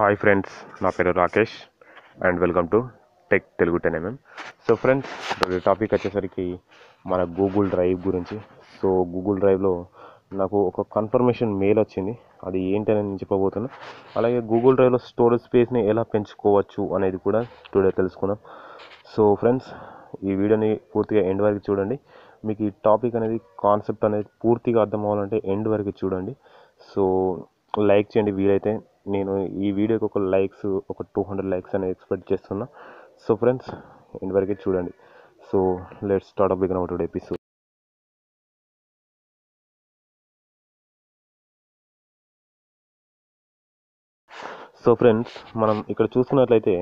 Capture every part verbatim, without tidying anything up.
Hi friends, నా పేరు Rakesh and welcome to tech Telugu ten M M. So friends, topic వచ్చేసరికి మన గూగుల్ డ్రైవ్ గురించి. సో గూగుల్ డ్రైవ్లో నాకు ఒక కన్ఫర్మేషన్ మెయిల్ వచ్చింది, అది ఏంటని నేను చెప్పబోతున్నా. అలాగే గూగుల్ డ్రైవ్లో స్టోరేజ్ స్పేస్ని ఎలా పెంచుకోవచ్చు అనేది కూడా టుడే తెలుసుకున్నాం. సో ఫ్రెండ్స్, ఈ వీడియోని పూర్తిగా ఎండ్ వరకు చూడండి. మీకు ఈ టాపిక్ అనేది, కాన్సెప్ట్ అనేది పూర్తిగా అర్థం అవ్వాలంటే ఎండ్ వరకు చూడండి. సో లైక్ చేయండి వీలైతే. నేను ఈ వీడియోకి ఒక లైక్స్, ఒక టూ హండ్రెడ్ లైక్స్ అనేది ఎక్స్పెక్ట్ చేస్తున్నా. సో ఫ్రెండ్స్, ఎండ్ వరకు చూడండి. So let's start up begin our episode. So friends, మనం ఇక్కడ చూసుకున్నట్లయితే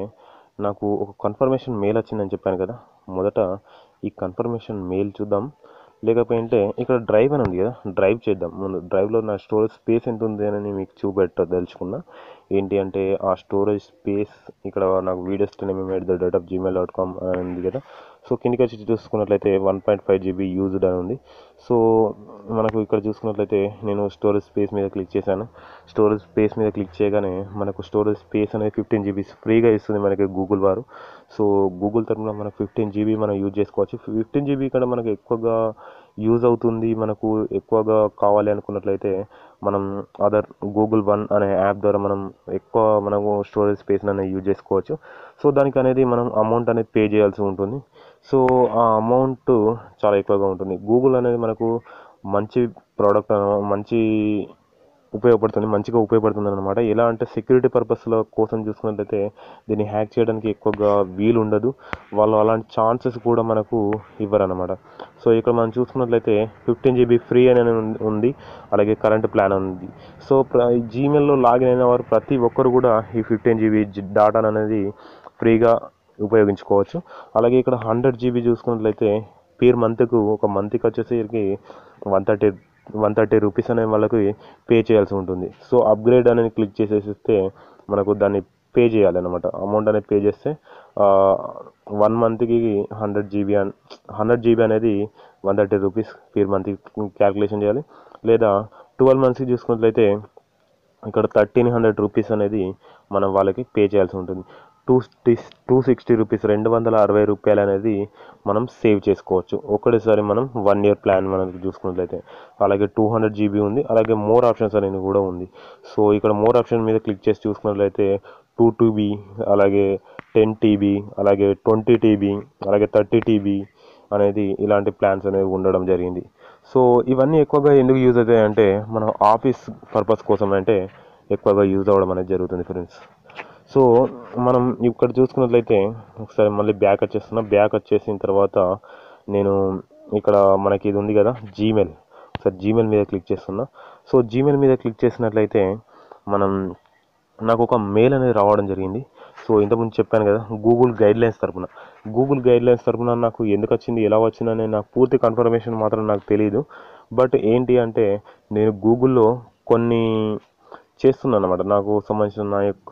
నాకు ఒక కన్ఫర్మేషన్ మెయిల్ వచ్చిందని చెప్పాను కదా. మొదట ఈ కన్ఫర్మేషన్ మెయిల్ చూద్దాం, లేకపోతే ఇక్కడ డ్రైవ్ అని ఉంది కదా, డ్రైవ్ చేద్దాం. ముందు డ్రైవ్లో నా స్టోరేజ్ స్పేస్ ఎంత ఉంది అని మీకు చూపెట్ట తెలుసుకున్నా. ఏంటి అంటే ఆ స్టోరేజ్ స్పేస్ ఇక్కడ నాకు videos ten MM at the rate of Gmail dot com అని ఉంది కదా. సో కిందికి వచ్చి చూసుకున్నట్లయితే one point five GB used అని ఉంది. సో మనకు ఇక్కడ చూసుకున్నట్లయితే నేను స్టోరేజ్ స్పేస్ మీద క్లిక్ చేశాను. స్టోరేజ్ స్పేస్ మీద క్లిక్ చేయగానే మనకు స్టోరేజ్ స్పేస్ అనేది ఫిఫ్టీన్ జీబీస్ ఫ్రీగా ఇస్తుంది మనకి గూగుల్ వారు. సో గూగుల్ తరఫున మనకు ఫిఫ్టీన్ జీబీ మనం యూజ్ చేసుకోవచ్చు. ఫిఫ్టీన్ జీబీ ఇక్కడ మనకు ఎక్కువగా యూజ్ అవుతుంది. మనకు ఎక్కువగా కావాలి అనుకున్నట్లయితే మనం అదర్ గూగుల్ వన్ అనే యాప్ ద్వారా మనం ఎక్కువ మనకు స్టోరేజ్ స్పేస్ని అనేది యూజ్ చేసుకోవచ్చు. సో దానికి అనేది మనం అమౌంట్ అనేది పే చేయాల్సి ఉంటుంది. సో ఆ అమౌంట్ చాలా ఎక్కువగా ఉంటుంది. గూగుల్ అనేది మనకు మంచి ప్రోడక్ట్, మంచి ఉపయోగపడుతుంది, మంచిగా ఉపయోగపడుతుంది అనమాట. ఎలా అంటే సెక్యూరిటీ పర్పస్ల కోసం చూసుకున్నట్లయితే దీన్ని హ్యాక్ చేయడానికి ఎక్కువగా వీలు ఉండదు. వాళ్ళు అలాంటి ఛాన్సెస్ కూడా మనకు ఇవ్వరన్నమాట. సో ఇక్కడ మనం చూసుకున్నట్లయితే ఫిఫ్టీన్ జీబీ ఫ్రీ అని ఉంది, అలాగే కరెంట్ ప్లాన్ ఉంది. సో జీమెయిల్లో లాగిన్ అయిన వారు ప్రతి ఒక్కరు కూడా ఈ ఫిఫ్టీన్ జీబీ డాటాను అనేది ఫ్రీగా ఉపయోగించుకోవచ్చు. అలాగే ఇక్కడ హండ్రెడ్ జీబీ చూసుకున్నట్లయితే పర్ మంత్కు, ఒక మంత్కి వచ్చేసరికి one thirty one thirty rupees అనే వాళ్ళకి పే చేయాల్సి ఉంటుంది. సో అప్గ్రేడ్ అనేది క్లిక్ చేసేస్తే మనకు దాన్ని పే చేయాలన్నమాట. అమౌంట్ అనేది పే చేస్తే వన్ మంత్కి హండ్రెడ్ జీబీ అన్ హండ్రెడ్ జీబీ అనేది వన్ థర్టీ రూపీస్ పర్ మంత్కి క్యాల్కులేషన్ చేయాలి. లేదా ట్వెల్వ్ మంత్స్కి చూసుకున్నట్లయితే ఇక్కడ థర్టీన్ హండ్రెడ్ రూపీస్ అనేది మనం వాళ్ళకి పే చేయాల్సి ఉంటుంది. టూ టూ సిక్స్టీ రూపీస్ రెండు వందల అరవై రూపాయలు అనేది మనం సేవ్ చేసుకోవచ్చు ఒకటేసారి మనం వన్ ఇయర్ ప్లాన్ మనం చూసుకున్నట్లయితే. అలాగే టూ హండ్రెడ్ జీబీ ఉంది, అలాగే మోర్ ఆప్షన్స్ అనేది కూడా ఉంది. సో ఇక్కడ మోర్ ఆప్షన్ మీద క్లిక్ చేసి చూసుకున్నట్లయితే టూ టీబీ, అలాగే టెన్ టీబీ, అలాగే ట్వంటీ టీబీ, అలాగే థర్టీ టీబీ అనేది ఇలాంటి ప్లాన్స్ అనేవి ఉండడం జరిగింది. సో ఇవన్నీ ఎక్కువగా ఎందుకు యూజ్ అవుతాయి అంటే మనం ఆఫీస్ పర్పస్ కోసం అంటే ఎక్కువగా యూజ్ అవ్వడం అనేది జరుగుతుంది ఫ్రెండ్స్. సో మనం ఇక్కడ చూసుకున్నట్లయితే ఒకసారి మళ్ళీ బ్యాక్ వచ్చేస్తున్నా. బ్యాక్ వచ్చేసిన తర్వాత నేను ఇక్కడ మనకి ఇది ఉంది కదా జీమెయిల్, ఒకసారి జీమెయిల్ మీద క్లిక్ చేస్తున్నా. సో జీమెయిల్ మీద క్లిక్ చేసినట్లయితే మనం నాకు ఒక మెయిల్ అనేది రావడం జరిగింది. సో ఇంతకుముందు చెప్పాను కదా గూగుల్ గైడ్లైన్స్ తరపున, గూగుల్ గైడ్లైన్స్ తరపున నాకు ఎందుకు వచ్చింది, ఎలా వచ్చిందనే నాకు పూర్తి కన్ఫర్మేషన్ మాత్రం నాకు తెలియదు. బట్ ఏంటి అంటే నేను గూగుల్లో కొన్ని చేస్తున్నాను అన్నమాట. నాకు సంబంధించిన నా యొక్క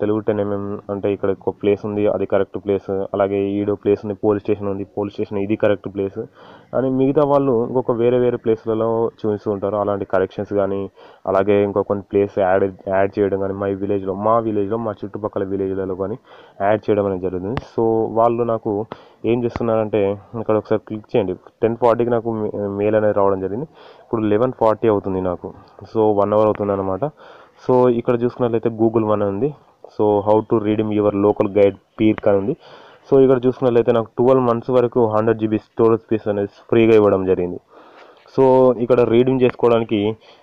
తెలుగు టెన్ ఎంఎం అంటే ఇక్కడ ఒక ప్లేస్ ఉంది, అది కరెక్ట్ ప్లేస్, అలాగే ఈడో ప్లేస్ ఉంది, పోలీస్ స్టేషన్ ఉంది, పోలీస్ స్టేషన్ ఇది కరెక్ట్ ప్లేస్ అని. మిగతా వాళ్ళు ఇంకొక వేరే వేరే ప్లేస్లలో చూపిస్తూ ఉంటారు అలాంటి కరెక్షన్స్ కానీ, అలాగే ఇంకో కొన్ని ప్లేస్ యాడ్ యాడ్ చేయడం కానీ, మా విలేజ్లో మా విలేజ్లో మా చుట్టుపక్కల విలేజ్లలో కానీ యాడ్ చేయడం అనేది జరుగుతుంది. సో వాళ్ళు నాకు ఏం చేస్తున్నారంటే ఇక్కడ ఒకసారి క్లిక్ చేయండి. టెన్ ఫార్టీకి నాకు మెయిల్ అనేది రావడం జరిగింది. ఇప్పుడు లెవెన్ ఫార్టీ అవుతుంది నాకు. సో వన్ అవర్ అవుతుంది అనమాట. సో ఇక్కడ చూసుకున్నట్లయితే గూగుల్ వన్ ఉంది. So how to redeem your local guide peer అని ఉంది. సో ఇక్కడ చూసుకున్నట్లయితే నాకు ట్వెల్వ్ మంత్స్ వరకు హండ్రెడ్ జీబీ స్టోరేజ్ స్పేస్ అనేది ఫ్రీగా ఇవ్వడం జరిగింది. సో ఇక్కడ రీడిమ్ చేసుకోవడానికి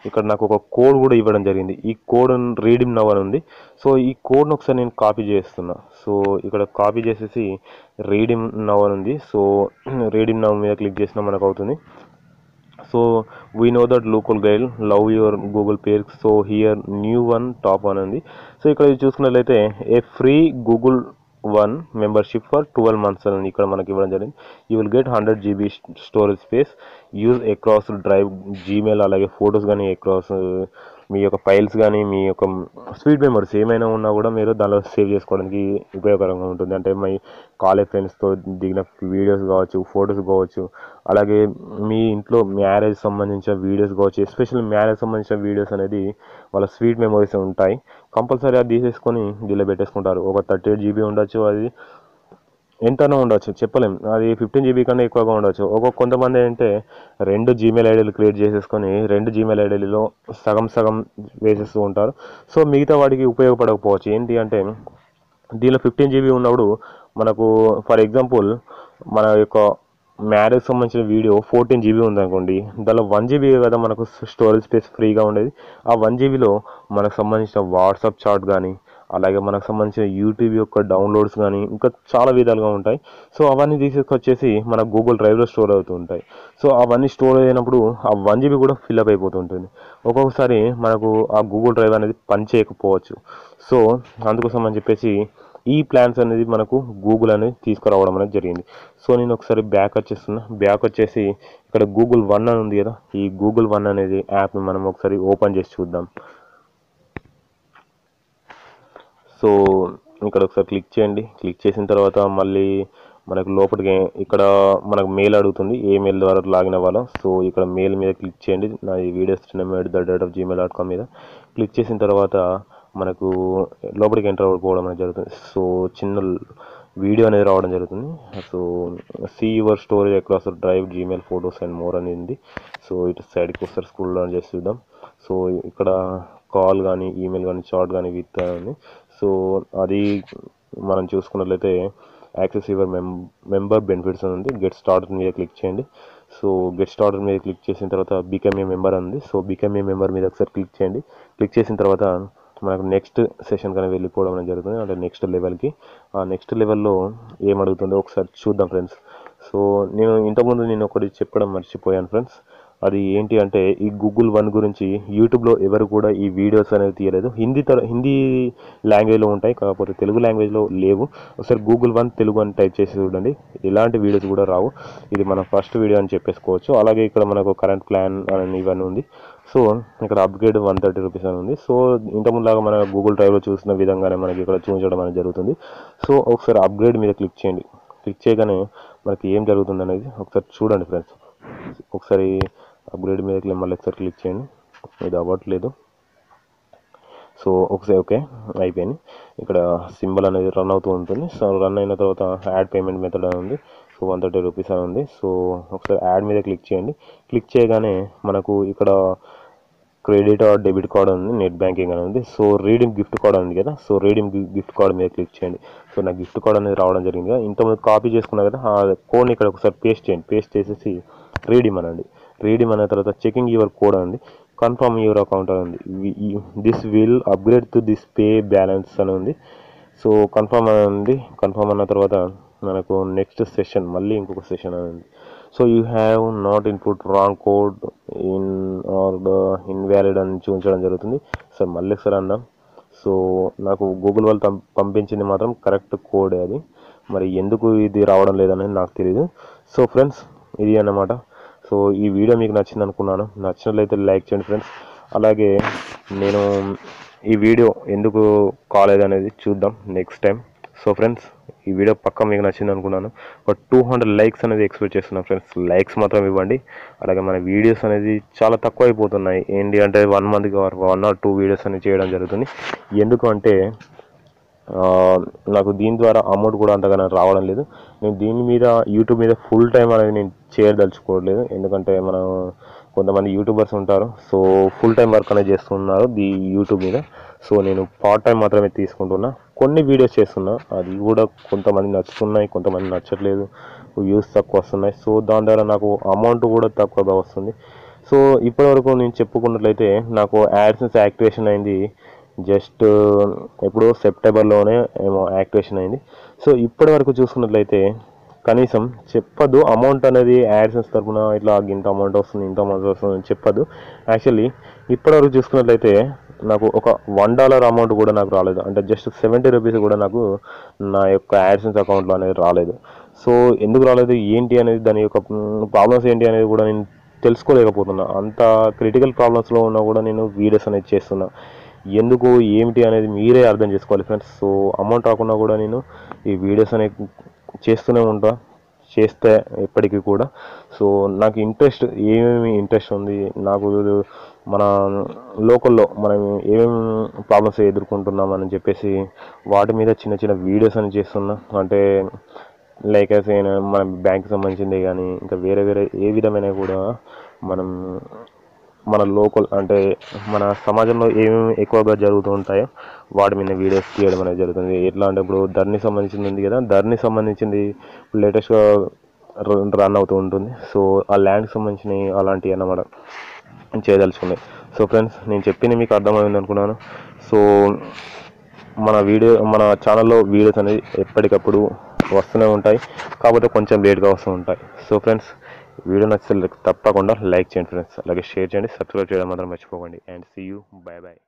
ఇక్కడ నాకు ఒక కోడ్ కూడా ఇవ్వడం జరిగింది. ఈ కోడ్ రీడిమ్ నవ్ అని ఉంది. సో ఈ కోడ్ను ఒకసారి నేను కాపీ చేస్తున్నా. సో ఇక్కడ కాపీ చేసేసి రీడిమ్ నవ్ అని ఉంది. సో రీడిమ్ నవ్ మీద క్లిక్ చేసినా మనకు అవుతుంది. So we know that local guide love your Google pair, so here new one top అని ఉంది. సో ఇక్కడ చూసుకున్నట్లయితే a free Google one membership for twelve months అని ఇక్కడ మనకి ఇవ్వడం జరిగింది. You will get hundred GB storage space, use across drive, Gmail, అలాగే ఫొటోస్ కానీ అక్రాస్ మీ యొక్క ఫైల్స్ కానీ మీ యొక్క స్వీట్ మెమరీస్ ఏమైనా ఉన్నా కూడా మీరు దానిలో సేవ్ చేసుకోవడానికి ఉపయోగకరంగా ఉంటుంది. అంటే మీ కాలేజ్ ఫ్రెండ్స్తో దిగిన వీడియోస్ కావచ్చు, ఫొటోస్ కావచ్చు, అలాగే మీ ఇంట్లో మ్యారేజ్ సంబంధించిన వీడియోస్ కావచ్చు. ఎస్పెషల్ మ్యారేజ్ సంబంధించిన వీడియోస్ అనేది వాళ్ళ స్వీట్ మెమరీస్ ఉంటాయి, కంపల్సరీ అది తీసేసుకొని దీనిలో పెట్టేసుకుంటారు. ఒక థర్టీ ఎయిట్ జీబీ ఉండొచ్చు, అది ఎంతనో ఉండొచ్చు, చెప్పలేము, అది ఫిఫ్టీన్ జీబీ కన్నా ఎక్కువగా ఉండొచ్చు. ఒక్కొక్క కొంతమంది అంటే రెండు జీమెయిల్ ఐడీలు క్రియేట్ చేసేసుకొని రెండు జీమెయిల్ ఐడీలలో సగం సగం వేసేస్తూ ఉంటారు. సో మిగతా వాటికి ఉపయోగపడకపోవచ్చు. ఏంటి అంటే దీనిలో ఫిఫ్టీన్ జీబీ ఉన్నప్పుడు మనకు ఫర్ ఎగ్జాంపుల్ మన యొక్క మ్యారేజ్ సంబంధించిన వీడియో ఫోర్టీన్ జీబీ ఉందనుకోండి, దానిలో వన్ జీబీ కదా మనకు స్టోరేజ్ స్పేస్ ఫ్రీగా ఉండేది. ఆ వన్ జీబీలో మనకు సంబంధించిన వాట్సాప్ చాట్ కానీ, అలాగే మనకు సంబంధించిన యూట్యూబ్ యొక్క డౌన్లోడ్స్ కానీ ఇంకా చాలా విధాలుగా ఉంటాయి. సో అవన్నీ తీసుకొచ్చేసి మన గూగుల్ డ్రైవ్లో స్టోర్ అవుతూ ఉంటాయి. సో అవన్నీ స్టోర్ అయినప్పుడు ఆ వన్ జీబీ కూడా ఫిల్అప్ అయిపోతుంటుంది. ఒక్కొక్కసారి మనకు ఆ గూగుల్ డ్రైవ్ అనేది పనిచేయకపోవచ్చు. సో అందుకోసం అని చెప్పేసి ఈ ప్లాన్స్ అనేది మనకు గూగుల్ అనేది తీసుకురావడం అనేది జరిగింది. సో నేను ఒకసారి బ్యాక్ వచ్చేస్తున్నా. బ్యాక్ వచ్చేసి ఇక్కడ గూగుల్ వన్ అని ఉంది కదా, ఈ గూగుల్ వన్ అనేది యాప్ని మనం ఒకసారి ఓపెన్ చేసి చూద్దాం. సో ఇక్కడ ఒకసారి క్లిక్ చేయండి. క్లిక్ చేసిన తర్వాత మళ్ళీ మనకు లోపలికి ఇక్కడ మనకు మెయిల్ అడుగుతుంది, ఏ మెయిల్ ద్వారా లాగిన వాళ్ళ. సో ఇక్కడ మెయిల్ మీద క్లిక్ చేయండి, నా ఈ videos at the rate of Gmail dot com మీద క్లిక్ చేసిన తర్వాత మనకు లోపలికి ఎంటర్ అవ్వకపోవడం అనేది జరుగుతుంది. సో చిన్న వీడియో అనేది రావడం జరుగుతుంది. So see your storage across drive Gmail photos and more అనేది. సో ఇటు సైడ్కి ఒకసారి స్క్రోల్ డౌన్ చేసి చూద్దాం. సో ఇక్కడ కాల్ కానీ, ఈమెయిల్ కానీ, చాట్ కానీ విత్ అని. సో అది మనం చూసుకున్నట్లయితే access your mem member benefits అని ఉంది. గెట్ స్టార్ట్ మీద క్లిక్ చేయండి. సో గెట్ స్టార్ట్ మీద క్లిక్ చేసిన తర్వాత బికమ్ ఏ మెంబర్ అని ఉంది. సో బికమ్ ఏ మెంబర్ మీద ఒకసారి క్లిక్ చేయండి. క్లిక్ చేసిన తర్వాత మనకు నెక్స్ట్ సెషన్ కానీ వెళ్ళిపోవడం అనేది జరుగుతుంది, అంటే నెక్స్ట్ లెవెల్కి. ఆ నెక్స్ట్ లెవెల్లో ఏమడుగుతుందో ఒకసారి చూద్దాం ఫ్రెండ్స్. సో నేను ఇంతకుముందు నేను ఒకటి చెప్పడం మర్చిపోయాను ఫ్రెండ్స్. అది ఏంటి అంటే ఈ గూగుల్ వన్ గురించి యూట్యూబ్లో ఎవరు కూడా ఈ వీడియోస్ అనేవి తీయలేదు. హిందీ తర హిందీ లాంగ్వేజ్లో ఉంటాయి, కాకపోతే తెలుగు లాంగ్వేజ్లో లేవు. ఒకసారి గూగుల్ వన్ తెలుగు అని టైప్ చేసి చూడండి, ఇలాంటి వీడియోస్ కూడా రావు. ఇది మన ఫస్ట్ వీడియో అని చెప్పేసుకోవచ్చు. అలాగే ఇక్కడ మనకు కరెంట్ ప్లాన్ అని ఇవన్నీ ఉంది. సో ఇక్కడ అప్గ్రేడ్ వన్ థర్టీ రూపీస్ అని ఉంది. సో ఇంతకుముందులాగా మన గూగుల్ డ్రైవ్లో చూసిన విధంగానే మనకి ఇక్కడ చూపించడం అనేది జరుగుతుంది. సో ఒకసారి అప్గ్రేడ్ మీద క్లిక్ చేయండి. క్లిక్ చేయగానే మనకి ఏం జరుగుతుంది అనేది ఒకసారి చూడండి ఫ్రెండ్స్. ఒకసారి అప్గ్రేడ్ మీద మళ్ళీ ఒకసారి క్లిక్ చేయండి, ఇది అవ్వట్లేదు. సో ఒకసారి ఓకే అయిపోయింది. ఇక్కడ సింబల్ అనేది రన్ అవుతూ ఉంటుంది. సో రన్ అయిన తర్వాత యాడ్ పేమెంట్ మెథడ్ అని ఉంది. సో వన్ థర్టీ రూపీస్ అని ఉంది. సో ఒకసారి యాడ్ మీద క్లిక్ చేయండి. క్లిక్ చేయగానే మనకు ఇక్కడ క్రెడిట్ ఆర్ డెబిట్ కార్డ్ ఉంది, నెట్ బ్యాంకింగ్ అని ఉంది. సో రీడీమ్ గిఫ్ట్ కార్డ్ ఉంది కదా, సో రీడీమ్ గిఫ్ట్ కార్డ్ మీద క్లిక్ చేయండి. సో నా గిఫ్ట్ కార్డ్ అనేది రావడం జరిగింది కదా, ఇంతకుముందు కాపీ చేసుకున్నా కదా, ఆ కోడ్ని ఇక్కడ ఒకసారి పేస్ట్ చేయండి. పేస్ట్ చేసేసి రీడీమ్ అనండి. రీడీమ్ అన్న తర్వాత చెకింగ్ యువర్ కోడ్ అని ఉంది, కన్ఫర్మ్ యువర్ అకౌంట్ అని ఉంది, this will upgrade to this pay balance అని ఉంది. సో కన్ఫర్మ్ అని ఉంది. కన్ఫర్మ్ అన్న తర్వాత మనకు నెక్స్ట్ సెషన్ మళ్ళీ ఇంకొక సెషన్ అని ఉంది. So you have not input wrong code in or the invalid అని చూపించడం జరుగుతుంది. సార్ మళ్ళీ సార్ అన్నాం. సో నాకు గూగుల్ వాళ్ళు పంపించింది మాత్రం కరెక్ట్ కోడ్, అది మరి ఎందుకు ఇది రావడం లేదనేది నాకు తెలియదు. సో ఫ్రెండ్స్ ఇది అన్నమాట. సో ఈ వీడియో మీకు నచ్చింది అనుకున్నాను. నచ్చినట్లయితే లైక్ చేయండి ఫ్రెండ్స్. అలాగే నేను ఈ వీడియో ఎందుకు కాలేదు అనేది చూద్దాం నెక్స్ట్ టైం. సో ఫ్రెండ్స్ ఈ వీడియో పక్క మీకు నచ్చింది అనుకున్నాను. ఒక టూ హండ్రెడ్ లైక్స్ అనేది ఎక్స్పెక్ట్ చేస్తున్నాను ఫ్రెండ్స్. లైక్స్ మాత్రం ఇవ్వండి. అలాగే మన వీడియోస్ అనేది చాలా తక్కువ అయిపోతున్నాయి. ఏంటి అంటే వన్ మంత్కి వన్ ఆర్ టూ వీడియోస్ అనేది చేయడం జరుగుతుంది. ఎందుకు అంటే నాకు దీని ద్వారా అమౌంట్ కూడా అంతగానో రావడం లేదు. నేను దీని మీద యూట్యూబ్ మీద ఫుల్ టైం అనేది నేను చేయదలుచుకోవట్లేదు. ఎందుకంటే మనం కొంతమంది యూట్యూబర్స్ ఉంటారు, సో ఫుల్ టైం వర్క్ అనేది చేస్తున్నారు దీ యూట్యూబ్ మీద. సో నేను పార్ట్ టైం మాత్రమే తీసుకుంటున్నా, కొన్ని వీడియోస్ చేస్తున్నా, అది కూడా కొంతమంది నచ్చుతున్నాయి, కొంతమంది నచ్చట్లేదు, వ్యూస్ తక్కువ వస్తున్నాయి. సో దాని ద్వారా నాకు అమౌంట్ కూడా తక్కువగా వస్తుంది. సో ఇప్పటివరకు నేను చెప్పుకున్నట్లయితే నాకు యాడ్సెన్స్ యాక్టివేషన్ అయింది జస్ట్ ఎప్పుడో సెప్టెంబర్లోనే ఏమో యాక్టివేషన్ అయింది. సో ఇప్పటి వరకు చూసుకున్నట్లయితే కనీసం చెప్పదు అమౌంట్ అనేది యాడ్సెన్స్ తరఫున ఇట్లా ఇంత అమౌంట్ వస్తుంది, ఇంత అమౌంట్ వస్తుంది అని చెప్పదు. యాక్చువల్లీ ఇప్పటివరకు చూసుకున్నట్లయితే నాకు ఒక వన్ డాలర్ అమౌంట్ కూడా నాకు రాలేదు, అంటే జస్ట్ సెవెంటీ రూపీస్ కూడా నాకు నా యొక్క యాడ్సెన్స్ అకౌంట్లో అనేది రాలేదు. సో ఎందుకు రాలేదు, ఏంటి అనేది, దాని యొక్క ప్రాబ్లమ్స్ ఏంటి అనేది కూడా నేను తెలుసుకోలేకపోతున్నా. అంత క్రిటికల్ ప్రాబ్లమ్స్లో ఉన్నా కూడా నేను వీడియోస్ అనేది చేస్తున్నా. ఎందుకు ఏమిటి అనేది మీరే అర్థం చేసుకోవాలి ఫ్రెండ్స్. సో అమౌంట్ రాకుండా కూడా నేను ఈ వీడియోస్ అనేవి చేస్తూనే ఉంటా, చేస్తే ఎప్పటికీ కూడా. సో నాకు ఇంట్రెస్ట్ ఏమేమి ఇంట్రెస్ట్ ఉంది, నాకు మన లోకల్లో మనం ఏమేమి ప్రాబ్లమ్స్ ఎదుర్కొంటున్నామని చెప్పేసి వాటి మీద చిన్న చిన్న వీడియోస్ అని చేస్తున్నా. అంటే లైక్ అయితే మన బ్యాంక్కి సంబంధించింది కానీ ఇంకా వేరే వేరే ఏ విధమైన కూడా మనం మన లోకల్ అంటే మన సమాజంలో ఏమేమి ఎక్కువగా జరుగుతూ ఉంటాయో వాటి మీద వీడియోస్ తీయడం అనేది జరుగుతుంది. ఎట్లా అంటే ఇప్పుడు ధర్నీ సంబంధించింది ఉంది కదా, ధర్నీ సంబంధించింది లేటెస్ట్గా రన్ అవుతూ ఉంటుంది. సో ఆ ల్యాండ్కి సంబంధించినవి అలాంటివి అన్నమాట చేయదలుచుకున్నాయి. సో ఫ్రెండ్స్, నేను చెప్పింది మీకు అర్థమైంది అనుకున్నాను. సో మన వీడియో మన ఛానల్లో వీడియోస్ అనేది ఎప్పటికప్పుడు వస్తూనే ఉంటాయి, కాకపోతే కొంచెం లేట్గా వస్తూ ఉంటాయి. సో ఫ్రెండ్స్, వీడియో నచ్చితే తప్పకుండా లైక్ చేయండి ఫ్రెండ్స్, అలాగే షేర్ చేయండి, సబ్స్క్రైబ్ చేయడం మాత్రం మర్చిపోకండి. And see you, bye bye.